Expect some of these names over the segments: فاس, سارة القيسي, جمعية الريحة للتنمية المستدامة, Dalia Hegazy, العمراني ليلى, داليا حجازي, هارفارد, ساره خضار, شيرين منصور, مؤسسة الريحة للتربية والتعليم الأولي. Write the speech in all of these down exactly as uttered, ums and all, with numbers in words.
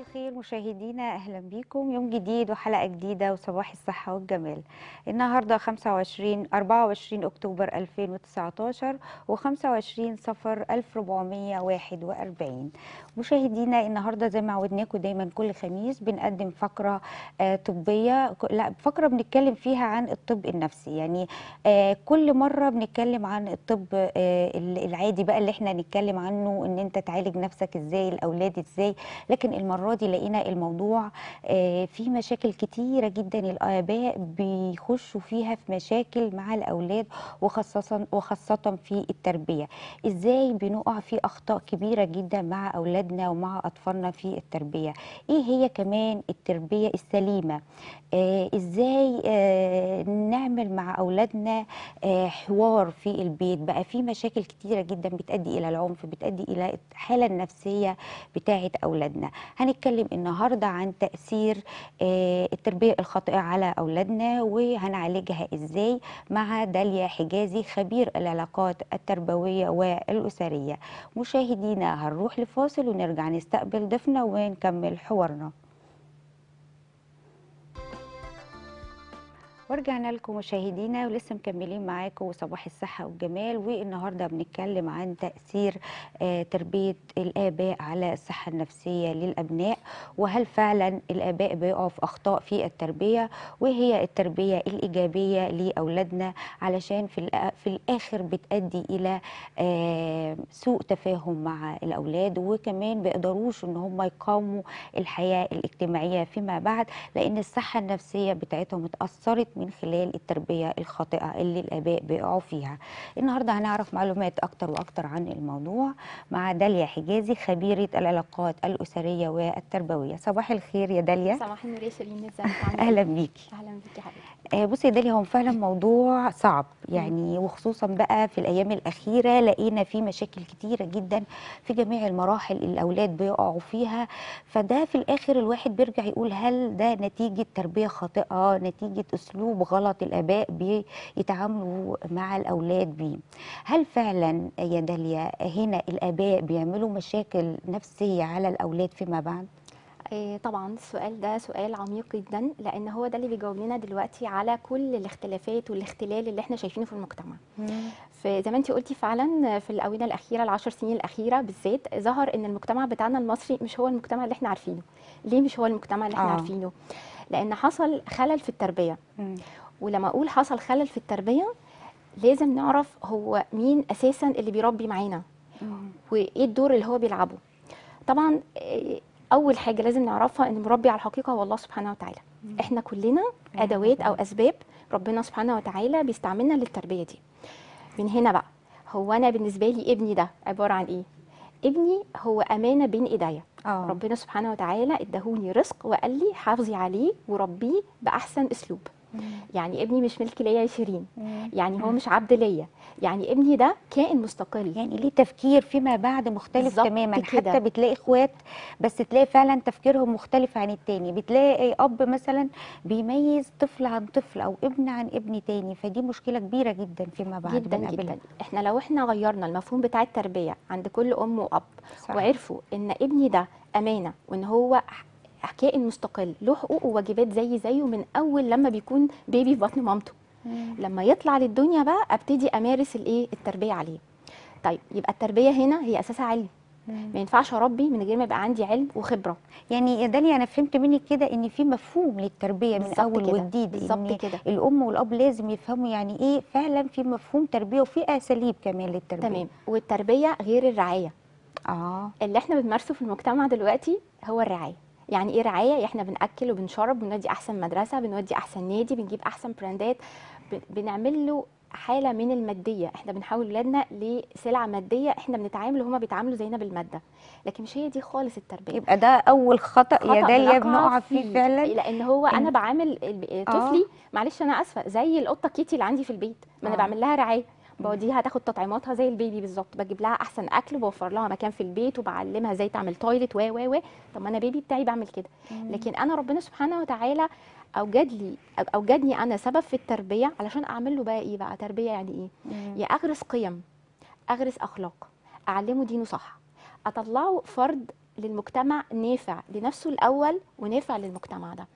الخير مشاهدينا، اهلا بيكم يوم جديد وحلقه جديده وصباح الصحه والجمال. النهارده خمسة وعشرين أربعة وعشرين أكتوبر ألفين وتسعتاشر و25 صفر ألف وأربعمية وواحد وأربعين. مشاهدينا النهارده زي ما عودناكم دايما كل خميس بنقدم فقره آه طبيه، لا فقره بنتكلم فيها عن الطب النفسي، يعني آه كل مره بنتكلم عن الطب آه العادي بقى اللي احنا نتكلم عنه ان انت تعالج نفسك ازاي، الاولاد ازاي، لكن المرة دي لقينا الموضوع في مشاكل كتيرة جدا الآباء بيخشوا فيها في مشاكل مع الأولاد، وخاصة وخاصة في التربية، إزاي بنقع في أخطاء كبيرة جدا مع أولادنا ومع أطفالنا في التربية، إيه هي كمان التربية السليمة، إزاي نعمل مع أولادنا حوار في البيت. بقى في مشاكل كتيرة جدا بتؤدي إلى العنف، بتؤدي إلى الحالة النفسية بتاعت أولادنا. هنتكلم النهاردة عن تأثير التربية الخاطئة على أولادنا وهنعالجها إزاي مع داليا حجازي خبير العلاقات التربوية والأسرية. مشاهدينا هنروح لفاصل ونرجع نستقبل ضيفنا ونكمل حوارنا. ورجعنا لكم مشاهدينا ولسه مكملين معاكم وصباح الصحه والجمال، والنهارده بنتكلم عن تاثير تربيه الاباء على الصحه النفسيه للابناء، وهل فعلا الاباء بيقعوا في اخطاء في التربيه، وهي التربيه الايجابيه لاولادنا، علشان في في الاخر بتؤدي الى سوء تفاهم مع الاولاد، وكمان بيقدروش ان هم يقاوموا الحياه الاجتماعيه فيما بعد، لان الصحه النفسيه بتاعتهم اتاثرت من خلال التربية الخاطئة اللي الآباء بيقعوا فيها. النهاردة هنعرف معلومات أكتر وأكتر عن الموضوع مع داليا حجازي خبيرة العلاقات الأسرية والتربوية. صباح الخير يا داليا. صباح النور يا شيرين، ازيك؟ أهلا بيكي. أهلا بيكي حبيبتي. بصي يا داليا، هو فعلا موضوع صعب يعني، وخصوصا بقى في الأيام الأخيرة لقينا في مشاكل كتيرة جدا في جميع المراحل الأولاد بيقعوا فيها، فده في الآخر الواحد بيرجع يقول هل ده نتيجة تربية خاطئة، نتيجة أسلوب غلط الآباء بيتعاملوا مع الأولاد بيه. هل فعلا يا داليا هنا الآباء بيعملوا مشاكل نفسية على الأولاد فيما بعد؟ طبعا السؤال ده سؤال عميق جدا، لان هو ده اللي بيجاوب لنا دلوقتي على كل الاختلافات والاختلال اللي احنا شايفينه في المجتمع. فزي ما انت قلتي فعلا في الاونه الاخيره العشر سنين الاخيره بالذات ظهر ان المجتمع بتاعنا المصري مش هو المجتمع اللي احنا عارفينه. ليه مش هو المجتمع اللي احنا آه. عارفينه؟ لان حصل خلل في التربيه. مم. ولما اقول حصل خلل في التربيه لازم نعرف هو مين اساسا اللي بيربي معانا وايه الدور اللي هو بيلعبه. طبعا اول حاجه لازم نعرفها ان المربي على الحقيقه هو الله سبحانه وتعالى. مم. احنا كلنا ادوات او اسباب ربنا سبحانه وتعالى بيستعملنا للتربيه دي. من هنا بقى هو انا بالنسبه لي ابني ده عباره عن ايه؟ ابني هو امانه بين ايديا. أوه. ربنا سبحانه وتعالى ادهوني رزق وقال لي حافظي عليه وربيه باحسن اسلوب. مم. يعني ابني مش ملك ليا يا شيرين، يعني هو مش عبد ليا، يعني ابني ده كائن مستقل، يعني ليه تفكير فيما بعد مختلف تماما كده. حتى بتلاقي اخوات بس تلاقي فعلا تفكيرهم مختلف عن التاني، بتلاقي اب مثلا بيميز طفل عن طفل او ابن عن ابن تاني، فدي مشكله كبيره جدا فيما بعد جدا جدا. احنا لو احنا غيرنا المفهوم بتاع التربيه عند كل ام واب، صح. وعرفوا ان ابني ده امانه وان هو كائن مستقل له حقوق وواجبات زي زيه من اول لما بيكون بيبي في بطن مامته، مم. لما يطلع للدنيا بقى ابتدي امارس الايه التربيه عليه. طيب يبقى التربيه هنا هي اساسها علم، ما ينفعش اربي من غير ما يبقى عندي علم وخبره. يعني يا داليا انا فهمت منك كده ان في مفهوم للتربيه من اول وجديد، بالظبط كده. الام والاب لازم يفهموا يعني ايه فعلا في مفهوم تربيه وفي اساليب كمان للتربيه. تمام. والتربيه غير الرعايه. اه اللي احنا بنمارسه في المجتمع دلوقتي هو الرعايه. يعني ايه رعايه؟ احنا بناكل وبنشرب، بنودي احسن مدرسه، بنودي احسن نادي، بنجيب احسن براندات، بنعمل له حاله من الماديه، احنا بنحول اولادنا لسلعه ماديه، احنا بنتعامل وهما بيتعاملوا زينا بالماده، لكن مش هي دي خالص التربيه. يبقى ده اول خطا يا داليا بنقع فيه فعلا، لان هو إن... انا بعامل طفلي آه. معلش انا اسفه زي القطه كيتي اللي عندي في البيت، ما انا آه. بعمل لها رعايه، بوديها تاخد تطعيماتها زي البيبي بالظبط، بجيب لها احسن اكل وبوفر لها مكان في البيت وبعلمها ازاي تعمل تويلت و و و طب ما انا بيبي بتاعي بعمل كده. مم. لكن انا ربنا سبحانه وتعالى اوجد لي اوجدني انا سبب في التربيه علشان اعمل له بقى ايه بقى تربيه، يعني ايه؟ مم. يا اغرس قيم، اغرس اخلاق، اعلمه دينه صح، اطلعه فرد للمجتمع نافع لنفسه الاول ونافع للمجتمع ده.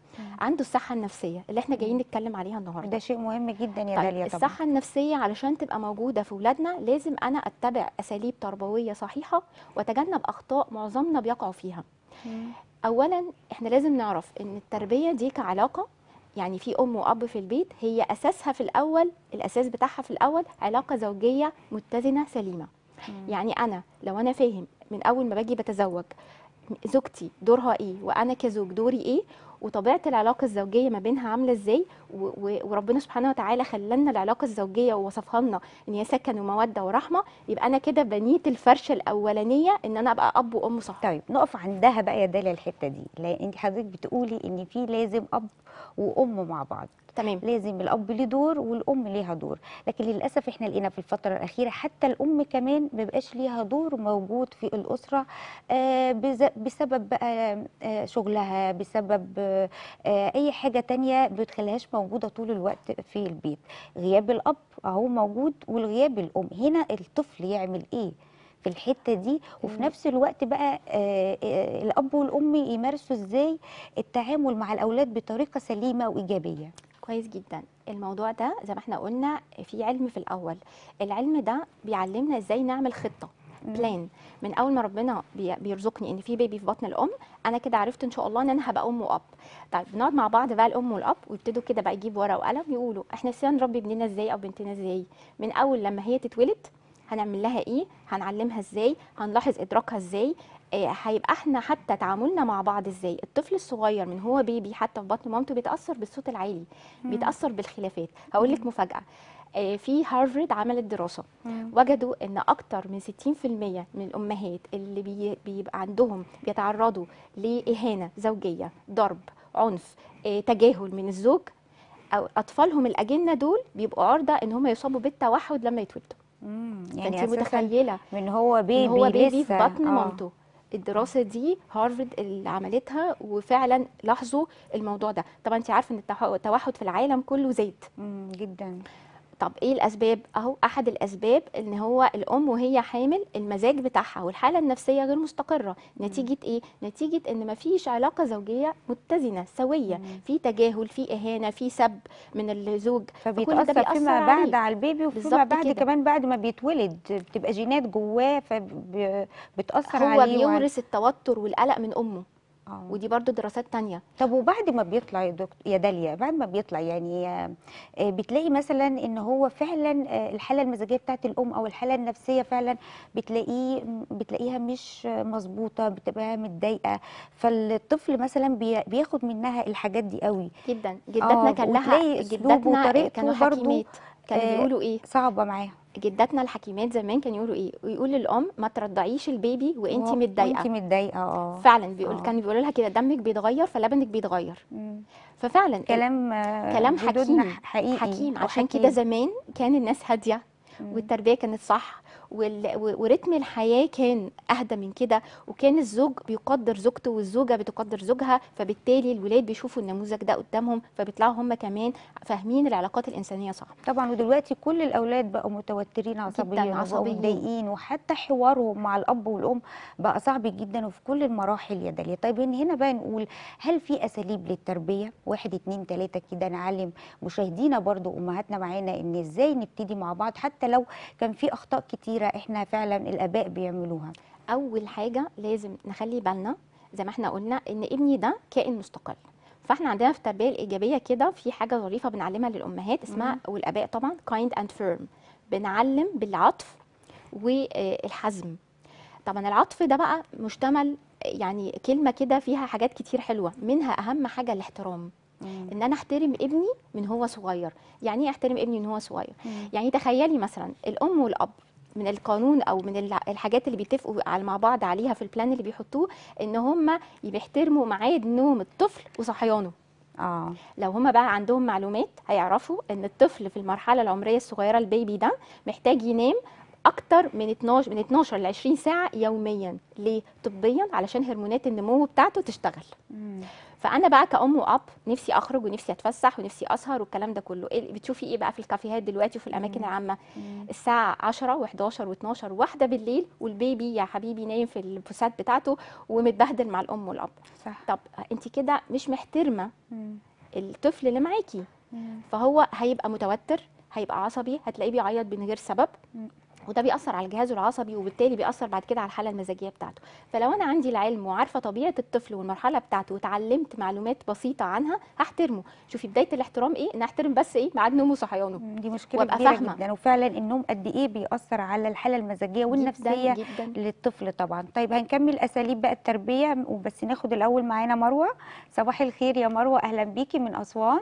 عنده الصحه النفسيه اللي احنا جايين نتكلم عليها النهارده، ده شيء مهم جدا يا داليا. طبعا الصحه النفسيه علشان تبقى موجوده في اولادنا لازم انا اتبع اساليب تربويه صحيحه واتجنب اخطاء معظمنا بيقعوا فيها. مم. اولا احنا لازم نعرف ان التربيه دي كعلاقه، يعني في ام واب في البيت، هي اساسها في الاول، الاساس بتاعها في الاول علاقه زوجيه متزنه سليمه. مم. يعني انا لو انا فاهم من اول ما باجي بتزوج زوجتي دورها ايه وانا كزوج دوري ايه وطبيعه العلاقه الزوجيه ما بينها عامله ازاي، وربنا سبحانه وتعالى خلالنا العلاقه الزوجيه ووصفها لنا ان هي سكن وموده ورحمه، يبقى انا كده بنيت الفرشه الاولانيه ان انا ابقى اب وام صح. طيب نقف عندها بقى يا داليا الحته دي، لان انت حضرتك بتقولي ان في لازم اب وام مع بعض، تمام، لازم الاب ليه دور والام ليها دور، لكن للاسف احنا لقينا في الفتره الاخيره حتى الام كمان ما بقاش ليها دور موجود في الاسره بسبب بقى شغلها، بسبب اي حاجه تانية بتخليهاش موجوده طول الوقت في البيت. غياب الاب اهو موجود والغياب الام، هنا الطفل يعمل ايه في الحته دي؟ وفي نفس الوقت بقى الاب والام يمارسوا ازاي التعامل مع الاولاد بطريقه سليمه وايجابيه؟ كويس جدا. الموضوع ده زي ما احنا قلنا في علم في الاول، العلم ده بيعلمنا ازاي نعمل خطه بلان من اول ما ربنا بيرزقني ان في بيبي في بطن الام، انا كده عرفت ان شاء الله ان انا هبقى ام واب. طيب بنقعد مع بعض بقى الام والاب ويبتدوا كده بقى يجيب ورقه وقلم يقولوا احنا ازاي نربي ابننا ازاي او بنتنا ازاي، من اول لما هي تتولد هنعمل لها ايه، هنعلمها ازاي، هنلاحظ ادراكها ازاي، هيبقى احنا حتى تعاملنا مع بعض ازاي. الطفل الصغير من هو بيبي حتى في بطن مامته بيتاثر بالصوت العالي، بيتاثر بالخلافات. هقول لك مفاجاه، في هارفارد عملت دراسه وجدوا ان اكتر من ستين في المية من الامهات اللي بيبقى عندهم بيتعرضوا لاهانه زوجيه، ضرب، عنف، تجاهل من الزوج، او اطفالهم الاجنه دول بيبقوا عرضه ان هم يصابوا بالتوحد لما يتولدوا. يعني انت متخيله من هو بيبي, من هو بيبي لسه في بطن مامته. الدراسه دي هارفارد اللي عملتها وفعلا لاحظوا الموضوع ده. طبعا انت عارفه ان التوحد في العالم كله زاد جدا. طب ايه الاسباب؟ اهو احد الاسباب ان هو الام وهي حامل المزاج بتاعها والحاله النفسيه غير مستقره، نتيجه ايه؟ نتيجه ان مفيش علاقه زوجيه متزنه سويه، في تجاهل، في اهانه، في سب من الزوج، فبيتاثر فيما بعد على البيبي وفيما بعد كده. كمان بعد ما بيتولد بتبقى جينات جواه فبتاثر عليه، هو بيورث التوتر والقلق من امه. أوه. ودي برضو دراسات تانية. طب وبعد ما بيطلع يا دكتور يا داليا، بعد ما بيطلع يعني بتلاقي مثلا ان هو فعلا الحاله المزاجيه بتاعت الام او الحاله النفسيه فعلا بتلاقيه بتلاقيها مش مظبوطه، بتبقى متضايقه، فالطفل مثلا بياخد منها الحاجات دي قوي جدا. جدتنا كان لها، جدتنا كانوا حكيمات، كانوا بيقولوا ايه؟ صعبه معاها جدتنا الحكيمات زمان، كان يقولوا ايه؟ ويقول للام ما ترضعيش البيبي وانت متضايقه، وانت متضايقه اه فعلا بيقول، كانوا بيقولوا لها كده دمك بيتغير فلبنك بيتغير. مم. ففعلا كلام كلام حكيم حقيقي حكيم. عشان كده زمان كان الناس هاديه والتربيه كانت صح ورتم الحياه كان اهدى من كده، وكان الزوج بيقدر زوجته والزوجه بتقدر زوجها، فبالتالي الولاد بيشوفوا النموذج ده قدامهم فبيطلعوا هم كمان فاهمين العلاقات الانسانيه صح. طبعا ودلوقتي كل الاولاد بقوا متوترين عصبيين ومتضايقين، وحتى حوارهم مع الاب والام بقى صعب جدا وفي كل المراحل يا داليا. طيب هنا بقى نقول هل في اساليب للتربيه؟ واحد اتنين تلاته كده نعلم مشاهدينا برضو امهاتنا معانا ان ازاي نبتدي مع بعض حتى لو كان في اخطاء كتيره احنا فعلا الاباء بيعملوها. اول حاجه لازم نخلي بالنا زي ما احنا قلنا ان ابني ده كائن مستقل، فاحنا عندنا في التربيه الايجابيه كده في حاجه ظريفه بنعلمها للامهات اسمها والاباء طبعا kind and firm، بنعلم بالعطف والحزم. طبعا العطف ده بقى مشتمل يعني كلمه كده فيها حاجات كتير حلوه، منها اهم حاجه الاحترام، ان انا احترم ابني من هو صغير. يعني ايه احترم ابني من هو صغير؟ يعني تخيلي مثلا الام والاب من القانون او من الحاجات اللي بيتفقوا مع بعض عليها في البلان اللي بيحطوه ان هم بيحترموا ميعاد نوم الطفل وصحيانه. اه لو هم بقى عندهم معلومات هيعرفوا ان الطفل في المرحله العمريه الصغيره البيبي ده محتاج ينام اكتر من اتناشر ل عشرين ساعه يوميا. ليه؟ طبيا علشان هرمونات النمو بتاعته تشتغل. مم. فانا بقى كأم واب نفسي اخرج ونفسي اتفسح ونفسي اسهر والكلام ده كله. إيه بتشوفي ايه بقى في الكافيهات دلوقتي وفي الاماكن مم. العامه؟ مم. الساعه عشرة و11 و12 واحدة بالليل، والبيبي يا حبيبي نايم في البوسات بتاعته ومتبهدل مع الام والاب. صح. طب انت كده مش محترمه مم. الطفل اللي معاكي، فهو هيبقى متوتر، هيبقى عصبي، هتلاقيه بيعيط من غير سبب، وده بيأثر على جهازه العصبي، وبالتالي بيأثر بعد كده على الحالة المزاجية بتاعته. فلو أنا عندي العلم وعارفة طبيعة الطفل والمرحلة بتاعته وتعلمت معلومات بسيطة عنها هحترمه. شوفي بداية الاحترام إيه؟ إن أحترم بس إيه؟ ميعاد نومه وصحيانه. دي مشكلة كبيرة جدا، وفعلا النوم قد إيه بيأثر على الحالة المزاجية والنفسية جداً جداً. للطفل طبعا. طيب هنكمل أساليب بقى التربية، وبس ناخد الأول معانا مروة. صباح الخير يا مروة، أهلا بيكي من أسوان.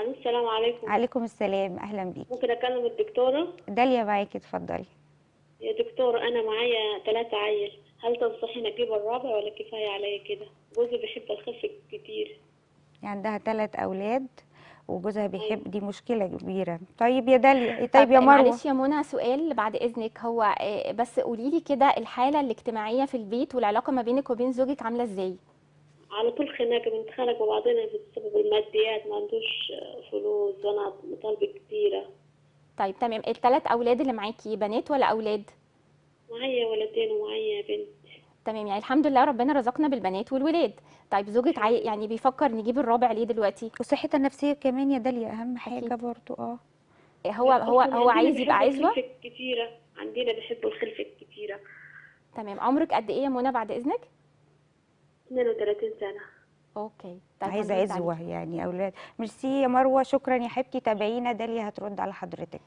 السلام عليكم. عليكم السلام، اهلا بيك. ممكن اكلم الدكتوره داليا؟ معاكي، اتفضلي. يا دكتوره انا معايا ثلاثة عيل، هل تنصحيني اجيب الرابع ولا كفايه عليا كده؟ جوزي بيحب الخف كتير. عندها ثلاث اولاد وجوزها بيحب، دي مشكله كبيره. طيب يا داليا، طيب يا مروه، معلش يا منى سؤال بعد اذنك، هو بس قولي لي كده الحاله الاجتماعيه في البيت والعلاقه ما بينك وبين زوجك عامله ازاي؟ على طول خناقه، بنتخانق مع بعضنا بسبب الماديات، ما عندوش فلوس وانا مطالبه كتيره. طيب تمام، الثلاث اولاد اللي معاكي بنات ولا اولاد؟ معايا ولدين ومعايا بنت. تمام، يعني الحمد لله ربنا رزقنا بالبنات والولاد. طيب زوجك عاي... يعني بيفكر نجيب الرابع ليه دلوقتي؟ وصحتها النفسيه كمان يا داليا اهم حاجه برضو. اه هو هو هو عايز يبقى عزوه كتيره، عندنا بيحبوا الخلفه الكتيره. تمام، عمرك قد ايه يا منى بعد اذنك؟ اتنين وتلاتين سنه. اوكي، عايزه عزوه يعني اولاد. ميرسي يا مروه، شكرا يا حبيبتي. تابعينا، داليا هترد على حضرتك.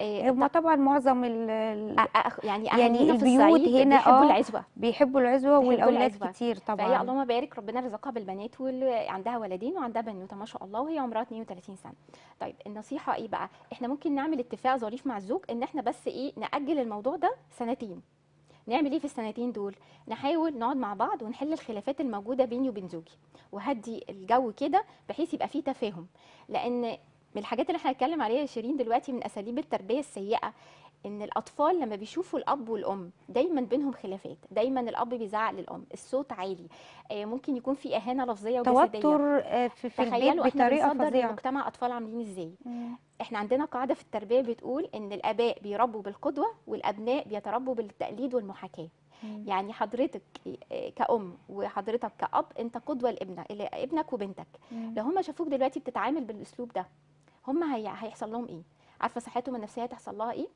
إيه هما طبعا معظم ال يعني يعني البيوت هنا بيحبوا العزوه، بيحبوا العزوه والاولاد كتير طبعا. فهي اللهم بارك ربنا رزقها بالبنات، وعندها ولدين وعندها بنوته ما شاء الله، وهي عمرها اتنين وتلاتين سنه. طيب النصيحه ايه بقى؟ احنا ممكن نعمل اتفاق ظريف مع الزوج ان احنا بس ايه ناجل الموضوع ده سنتين. نعمل ايه في السنتين دول؟ نحاول نقعد مع بعض ونحل الخلافات الموجوده بيني وبين زوجي، وهدي الجو كده بحيث يبقى فيه تفاهم. لان من الحاجات اللي احنا هنتكلم عليها يا شيرين دلوقتي من اساليب التربيه السيئه، ان الاطفال لما بيشوفوا الاب والام دايما بينهم خلافات، دايما الاب بيزعق للام، الصوت عالي، ممكن يكون في اهانه لفظيه وجسديه، توتر في, في البيت بطريقه فظيعه. المجتمع اطفال عاملين ازاي؟ مم. احنا عندنا قاعده في التربيه بتقول ان الاباء بيربوا بالقدوه والابناء بيتربوا بالتقليد والمحاكاه. مم. يعني حضرتك كأم وحضرتك كأب انت قدوه لابنك ابنك وبنتك. مم. لو هم شافوك دلوقتي بتتعامل بالاسلوب ده هم هي... هيحصل لهم ايه؟ عارفه صحتهم النفسيه هتحصل لها ايه؟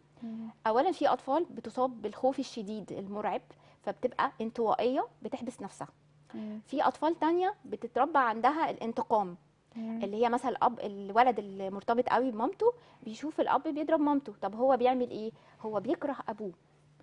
اولا في اطفال بتصاب بالخوف الشديد المرعب فبتبقى انطوائيه بتحبس نفسها. مم. في اطفال تانية بتتربى عندها الانتقام. مم. اللي هي مثلا الاب الولد المرتبط قوي بمامته بيشوف الاب بيضرب مامته، طب هو بيعمل ايه؟ هو بيكره ابوه.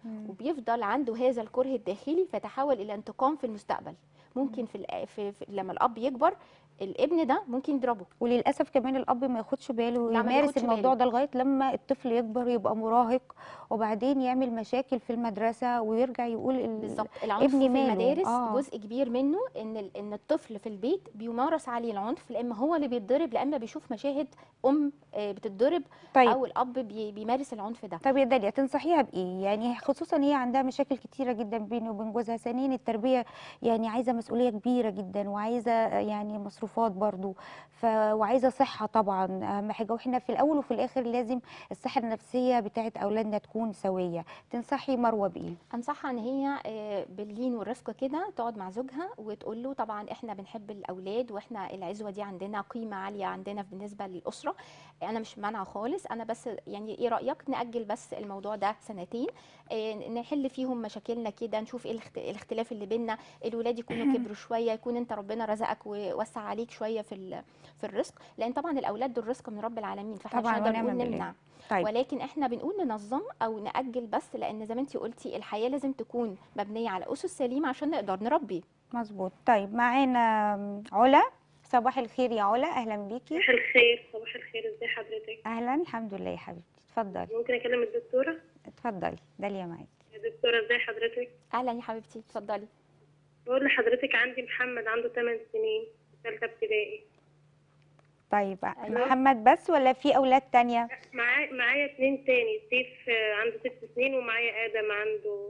مم. وبيفضل عنده هذا الكره الداخلي فتحول الى انتقام في المستقبل. ممكن في, في, في لما الاب يكبر الابن ده ممكن يضربه، وللاسف كمان الاب ما ياخدش باله ويمارس الموضوع ده لغايه لما الطفل يكبر يبقى مراهق، وبعدين يعمل مشاكل في المدرسه ويرجع يقول بالظبط العنف في المدارس. آه. جزء كبير منه ان ان الطفل في البيت بيمارس عليه العنف، لا اما هو اللي بيتضرب لا اما بيشوف مشاهد ام بتتضرب. طيب. او الاب بيمارس العنف ده. طب يا داليا تنصحيها بايه؟ يعني خصوصا هي عندها مشاكل كتيره جدا بينه وبين جوزها، سنين التربيه يعني عايزه مسؤوليه كبيره جدا، وعايزه يعني مصروف برضو ف... وعايزه صحه طبعا اهم حاجه، واحنا في الاول وفي الاخر لازم الصحه النفسيه بتاعت اولادنا تكون سويه. تنصحي مروه بايه؟ انصحها ان هي باللين والرفق كده تقعد مع زوجها وتقول له طبعا احنا بنحب الاولاد واحنا العزوه دي عندنا قيمه عاليه عندنا بالنسبه للاسره، انا مش مانعه خالص، انا بس يعني ايه رايك ناجل بس الموضوع ده سنتين نحل فيهم مشاكلنا كده، نشوف ايه الاختلاف اللي بينا، الولاد يكونوا كبروا شويه، يكون انت ربنا رزقك ووسع عليك شويه في في الرزق، لان طبعا الاولاد دول رزق من رب العالمين فاحنا مش هنقدر نقول نمنع. طيب. ولكن احنا بنقول ننظم او ناجل بس، لان زي ما انت قلتي الحياه لازم تكون مبنيه على اسس سليمه عشان نقدر نربي. مظبوط. طيب معانا علا. صباح الخير يا علا، اهلا بيكي. صباح الخير. صباح الخير، ازي حضرتك؟ اهلا الحمد لله يا حبيبتي، اتفضلي. ممكن اكلم الدكتوره؟ اتفضلي داليا معاكي. يا دكتوره ازي حضرتك؟ اهلا يا حبيبتي، اتفضلي. بقول لحضرتك عندي محمد عنده تمن سنين، ثالثه ابتدائي، طيب أيوة. محمد بس ولا في اولاد تانية؟ معايا معايا اتنين تاني، سيف عنده ست سنين ومعايا ادم عنده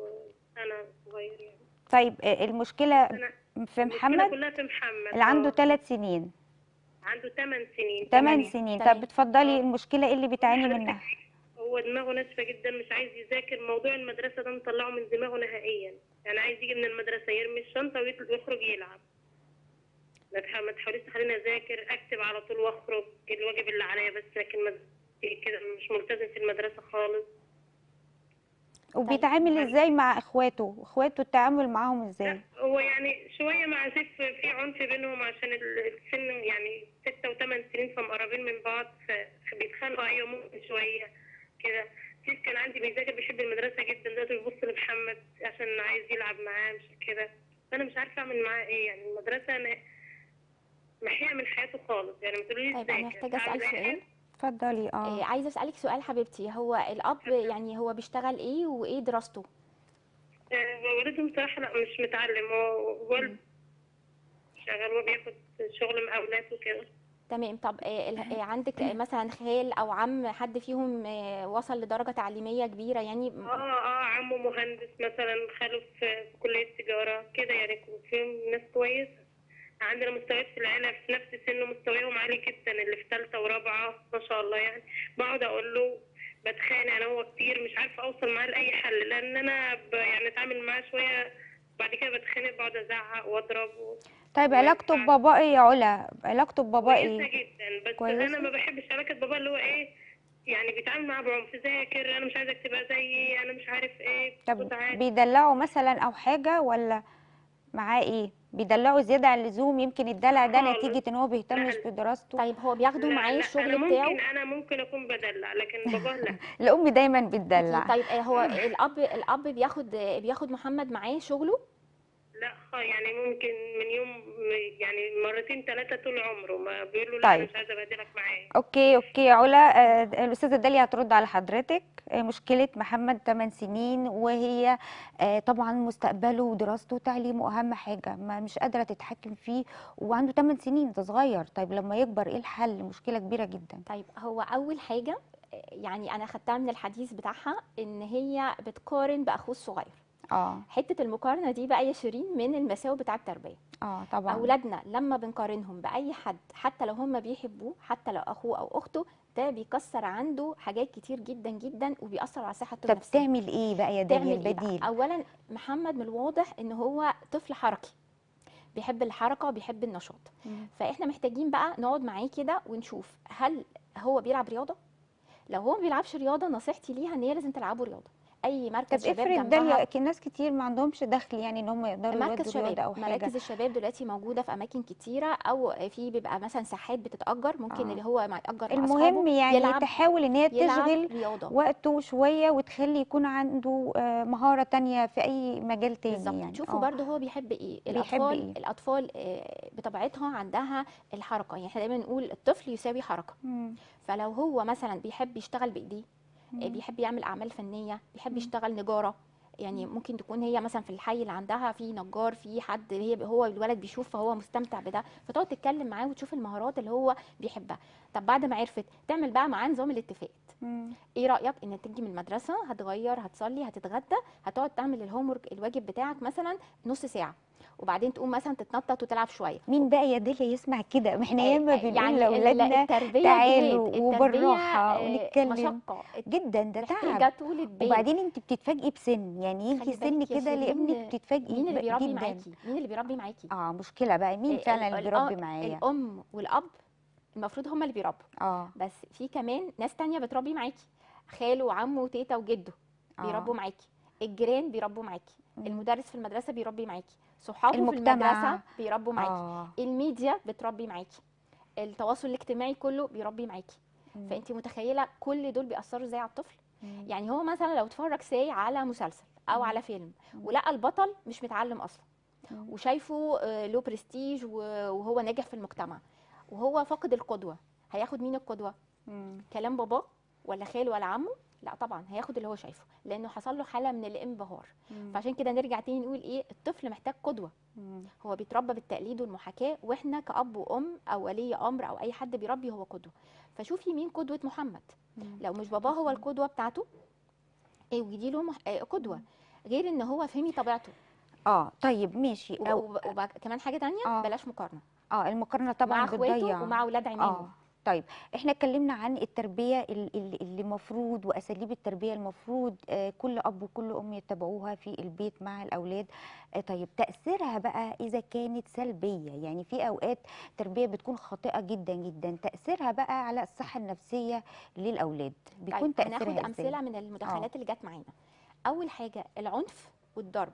سنه صغير يعني. طيب المشكله في محمد؟ المشكله كلها في محمد اللي عنده ثلاث سنين. عنده ثمان سنين. ثمان سنين. طب اتفضلي المشكله اللي بتعاني منها؟ هو دماغه ناشفه جدا، مش عايز يذاكر، موضوع المدرسه ده مطلعه من دماغه نهائيا، يعني عايز يجي من المدرسه يرمي الشنطه ويخرج يلعب. ما تحاوليش تخليني اذاكر، اكتب على طول واخرج، الواجب اللي عليا بس، لكن كده مش ملتزم في المدرسه خالص. وبيتعامل ازاي مع اخواته؟ اخواته التعامل معاهم ازاي؟ هو يعني شويه مع سيف في عنف بينهم عشان السن يعني ستة وثمان سنين فمقربين من بعض، فبيتخانقوا ايوه ممكن شويه كده. سيف كان عندي بيذاكر بيحب المدرسه جدا، دلوقتي بيبص لمحمد عشان عايز يلعب معاه مش كده، فانا مش عارفه اعمل معاه ايه، يعني المدرسه انا محيه من حياته خالص يعني ما تقوليش ازاي. طيب انا محتاجه اسال سؤال. اتفضلي. اه عايزه اسالك سؤال حبيبتي، هو الاب يعني هو بيشتغل ايه وايه دراسته؟ والدهم صراحه لا مش متعلم، هو والد شغال وبياخد شغل مع اولاده كده. تمام. طب عندك مثلا خال او عم حد فيهم وصل لدرجه تعليميه كبيره يعني؟ اه اه عمه مهندس مثلا، خاله في كليه تجاره كده، يعني فيهم ناس كويسه. عندنا مستويات في العيله في نفس سنه، مستواهم عالي جدا، اللي في ثالثه ورابعه ما شاء الله، يعني بقعد اقول له بتخانق انا هو كتير، مش عارفه اوصل معاه لاي حل، لان انا يعني اتعامل معاه شويه بعد كده بتخانق، بقعد ازعق واضرب و... طيب علاقته ببابا ايه يا علا؟ علاقته ببابا ايه؟ كويسه جدا بس كويسة. انا ما بحبش علاقه بابا اللي هو ايه يعني بيتعامل معاه بعنف، ذاكر انا مش عايزك تبقى زيي انا مش عارف ايه. طب بيدلعه مثلا او حاجه ولا معاه ايه؟ بيدلعوا زياده عن اللزوم، يمكن الدلع ده نتيجه ان هو بيهتمش بدراسته. طيب هو بياخده معاه الشغل بتاعه؟ ممكن انا ممكن اكون بدلع لكن باباه لا. الام دايما بتدلع. طيب هو الاب الاب بياخد بياخد محمد معاه شغله؟ لا يعني ممكن من يوم يعني مرتين ثلاثه طول عمره، ما بيقول له طيب. لا مش عايزه ابدلك معايا. اوكي اوكي يا علا. الاستاذه داليا هترد على حضرتك. مشكله محمد ثمان سنين وهي طبعا مستقبله ودراسته وتعليمه اهم حاجه، ما مش قادره تتحكم فيه وعنده ثمان سنين ده صغير، طيب لما يكبر ايه الحل؟ مشكله كبيره جدا. طيب هو اول حاجه يعني انا خدتها من الحديث بتاعها ان هي بتقارن باخوه الصغير. اه حته المقارنه دي بقى يا شيرين من المساوئ بتاع التربيه. اه طبعا اولادنا لما بنقارنهم باي حد حتى لو هم بيحبوه حتى لو اخوه او اخته ده بيكسر عنده حاجات كتير جدا جدا وبيأثر على صحته النفسيه. طب تعمل ايه بقى يا داليا البديل؟ إيه بقى؟ اولا محمد من الواضح ان هو طفل حركي بيحب الحركه وبيحب النشاط، مم. فاحنا محتاجين بقى نقعد معاه كده ونشوف هل هو بيلعب رياضه؟ لو هو ما بيلعبش رياضه نصيحتي ليها ان هي لازم تلعبوا رياضه. اي مركز شباب جنبها. طب افرض ده ناس كتير ما عندهمش دخل يعني ان هم يقدروا مركز شباب او حاجه. مراكز الشباب دلوقتي موجوده في اماكن كتيره او في بيبقى مثلا ساحات بتتاجر ممكن آه. اللي هو مع ياجر مع اصحابه. المهم يعني تحاول ان هي تشغل وقته شويه وتخلي يكون عنده مهاره ثانيه في اي مجال ثاني يعني. شوفوا برده هو بيحب ايه؟ بيحب الاطفال إيه؟ الاطفال بطبيعتها عندها الحركه، يعني احنا دايما نقول الطفل يساوي حركه. مم. فلو هو مثلا بيحب يشتغل بايديه، بيحب يعمل اعمال فنيه، بيحب يشتغل نجاره، يعني ممكن تكون هي مثلا في الحي اللي عندها في نجار في حد هي هو الولد بيشوف فهو مستمتع بده، فتقعد تتكلم معاه وتشوف المهارات اللي هو بيحبها. طب بعد ما عرفت تعمل بقى معاه نظام الاتفاقات. ايه رايك ان تيجي من المدرسه هتغير هتصلي هتتغدى هتقعد تعمل الهوم ورك الواجب بتاعك مثلا نص ساعه وبعدين تقوم مثلا تتنطط وتلعب شويه. مين بقى يا داليا يسمع كده؟ ما احنا ياما بنقول لاولادنا تعالوا وبالراحه ونتكلم. مشقه جدا ده تعب. وبعدين انت بتتفاجئي بسن يعني يجي سن كده لابنك بتتفاجئي. مين اللي بيربي معاكي؟ مين اللي بيربي معاكي؟ اه مشكله بقى مين فعلا اللي بيربي معايا؟ الام والاب المفروض هما اللي بيربوا. اه بس في كمان ناس تانية بتربي معاكي، خاله وعمه وتيتا وجده بيربوا معاكي، الجيران بيربوا معاكي، المدرس في المدرسه بيربي معاكي، صحابه في المدرسه بيربوا معاكي، آه. الميديا بتربي معاكي، التواصل الاجتماعي كله بيربي معاكي. مم. فانت متخيله كل دول بيأثروا ازاي على الطفل؟ مم. يعني هو مثلا لو اتفرج ساي على مسلسل او مم. على فيلم ولقى البطل مش متعلم اصلا مم. وشايفه له برستيج وهو ناجح في المجتمع وهو فاقد القدوه، هياخد مين القدوه؟ مم. كلام باباه ولا خاله ولا عمه لا طبعا هياخد اللي هو شايفه لانه حصل له حاله من الانبهار. مم. فعشان كده نرجع تاني نقول ايه، الطفل محتاج قدوه. مم. هو بيتربى بالتقليد والمحاكاه، واحنا كاب وام او ولي امر او اي حد بيربي هو قدوه. فشوفي مين قدوه محمد. مم. لو مش باباه هو القدوه بتاعته ويدي له مح... قدوه، غير ان هو فهمي طبيعته. اه طيب ماشي. أو... وب... وب... كمان حاجه ثانيه، آه. بلاش مقارنه. اه المقارنه طبعا بتضيع مع اخواته ومع اولاد عمامه. آه. طيب احنا اتكلمنا عن التربيه اللي المفروض واساليب التربيه المفروض كل اب وكل ام يتبعوها في البيت مع الاولاد. طيب تاثيرها بقى اذا كانت سلبيه، يعني في اوقات تربيه بتكون خاطئه جدا جدا، تاثيرها بقى على الصحه النفسيه للاولاد بيكون طيب. تاثيرها هناخد امثله من المداخلات اللي جت معانا. اول حاجه العنف والضرب،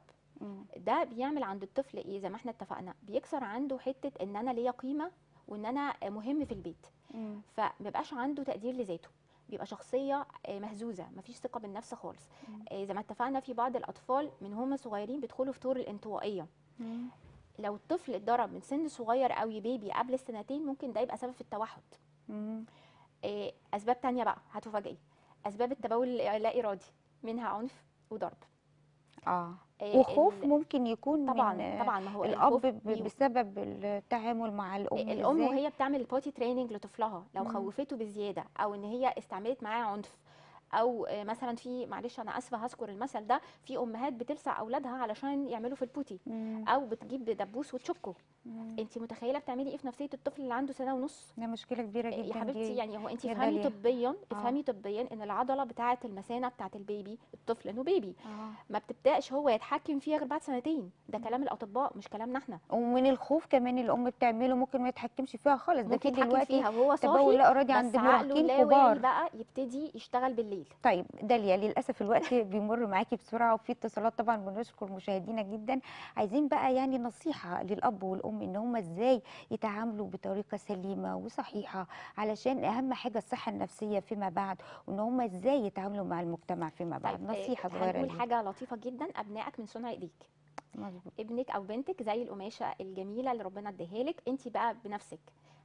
ده بيعمل عند الطفل ايه زي ما احنا اتفقنا، بيكسر عنده حته ان انا ليا قيمه وان انا مهم في البيت. مم. فمبقاش عنده تقدير لذاته، بيبقى شخصيه مهزوزه، مفيش ثقه بالنفس خالص. مم. زي ما اتفقنا في بعض الاطفال من هم صغيرين بيدخلوا في طور الانطوائيه. مم. لو الطفل اتضرب من سن صغير قوي بيبي قبل السنتين ممكن ده يبقى سبب في التوحد. مم. اسباب تانية بقى هتفاجئي، اسباب التبول اللا ارادي منها عنف وضرب. اه وخوف ممكن يكون طبعا من طبعا ما هو الاب بسبب التعامل مع الام. الام وهي بتعمل البوتي تريننج لطفلها لو خوفته بزياده او ان هي استعملت معاه عنف، او مثلا في معلش انا اسفه هذكر المثل ده، في امهات بتلسع اولادها علشان يعملوا في البوتي، مم. او بتجيب دبوس وتشكه. انت متخيله بتعملي ايه في نفسيه الطفل اللي عنده سنه ونص؟ ده مشكله كبيره جدا يا حبيبتي. يعني هو انت افهمي طبيا، افهمي آه. طبيا ان العضله بتاعه المثانه بتاعه البيبي، الطفل انه بيبي آه. ما بتبداش هو يتحكم فيها غير بعد سنتين. ده كلام الاطباء مش كلامنا احنا. ومن الخوف كمان الام بتعمله ممكن ما يتحكمش فيها خالص، ده كده دلوقتي تبول لا ارادي عند مراهقين كبار بقى يبتدي يشتغل بالليل. طيب داليا للاسف الوقت بيمر معاكي بسرعه وفي اتصالات طبعا، بنشكر مشاهدينا جدا. عايزين بقى يعني نصيحه للاب والام ان هم ازاي يتعاملوا بطريقه سليمه وصحيحه، علشان اهم حاجه الصحه النفسيه فيما بعد، وان هم ازاي يتعاملوا مع المجتمع فيما بعد. طيب نصيحه صغيره هنقول حاجه لطيفه جدا، ابنائك من صنع ايديك. مزبوط. ابنك او بنتك زي القماشه الجميله اللي ربنا اديها لك، انت بقى بنفسك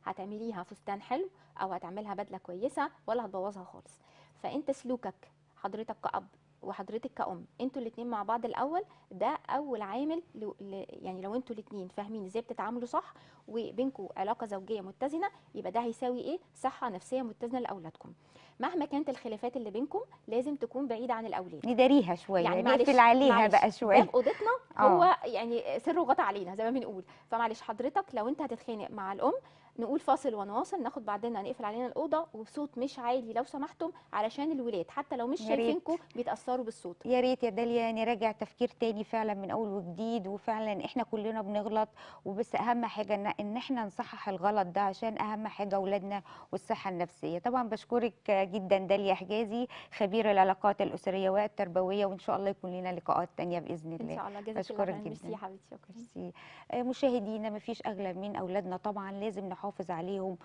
هتعمليها فستان حلو او هتعملها بدله كويسه ولا هتبوظها خالص. فانت سلوكك حضرتك كأب وحضرتك كأم، انتوا الاثنين مع بعض الاول، ده اول عامل لو يعني لو انتوا الاثنين فاهمين ازاي بتتعاملوا صح وبينكم علاقه زوجيه متزنه، يبقى ده هيساوي ايه؟ صحه نفسيه متزنه لاولادكم. مهما كانت الخلافات اللي بينكم لازم تكون بعيده عن الاولاد، نداريها شويه يعني، نقفل عليها معلش. بقى شويه ده اوضتنا هو يعني سر غطى علينا زي ما بنقول. فمعلش حضرتك لو انت هتتخانق مع الام نقول فاصل ونواصل، ناخد بعدنا نقفل علينا الاوضه وبصوت مش عالي لو سمحتم، علشان الولاد حتى لو مش شايفينكم بيتاثروا بالصوت. يا ريت يا داليا نراجع تفكير تاني فعلا من اول وجديد، وفعلا احنا كلنا بنغلط، وبس اهم حاجه ان احنا نصحح الغلط ده عشان اهم حاجه اولادنا والصحه النفسيه. طبعا بشكرك جدا داليا حجازي، خبيره العلاقات الاسريه والتربويه، وان شاء الله يكون لنا لقاءات تانيه باذن الله. ان شاء الله، جزاك الله خير. ميرسي يا حبيبتي، شكرا. مشاهدينا مفيش اغلى من اولادنا طبعا، لازم نحافظ حافظ عليهم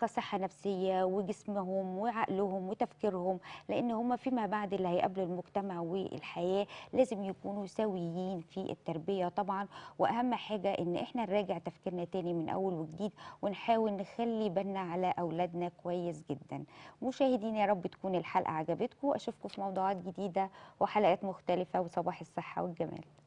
كصحة نفسية وجسمهم وعقلهم وتفكيرهم، لأن هم فيما بعد اللي هيقابلوا المجتمع والحياة لازم يكونوا سويين في التربية طبعا. وأهم حاجة إن إحنا نراجع تفكيرنا تاني من أول وجديد، ونحاول نخلي بالنا على أولادنا كويس جدا. مشاهدين يا رب تكون الحلقة عجبتكم، أشوفكم في موضوعات جديدة وحلقات مختلفة، وصباح الصحة والجمال.